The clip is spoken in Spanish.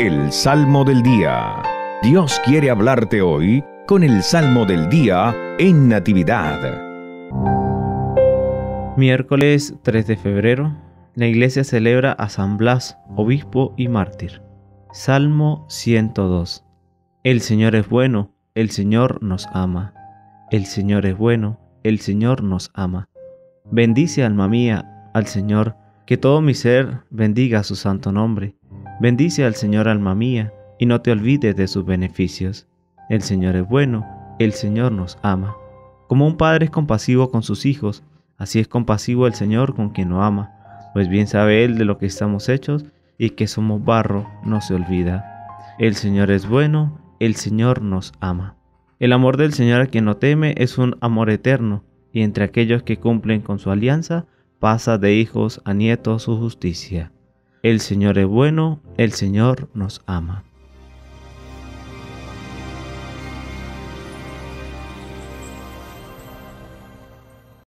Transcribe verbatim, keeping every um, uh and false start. El Salmo del Día. Dios quiere hablarte hoy con el Salmo del Día en Natividad. Miércoles tres de febrero, la iglesia celebra a San Blas, obispo y mártir. Salmo ciento dos. El Señor es bueno, el Señor nos ama. El Señor es bueno, el Señor nos ama. Bendice, alma mía, al Señor, que todo mi ser bendiga su santo nombre. Bendice al Señor, alma mía, y no te olvides de sus beneficios. El Señor es bueno, el Señor nos ama. Como un padre es compasivo con sus hijos, así es compasivo el Señor con quien lo ama, pues bien sabe Él de lo que estamos hechos y que somos barro, no se olvida. El Señor es bueno, el Señor nos ama. El amor del Señor a quien lo teme es un amor eterno, y entre aquellos que cumplen con su alianza, pasa de hijos a nietos su justicia. El Señor es bueno, el Señor nos ama.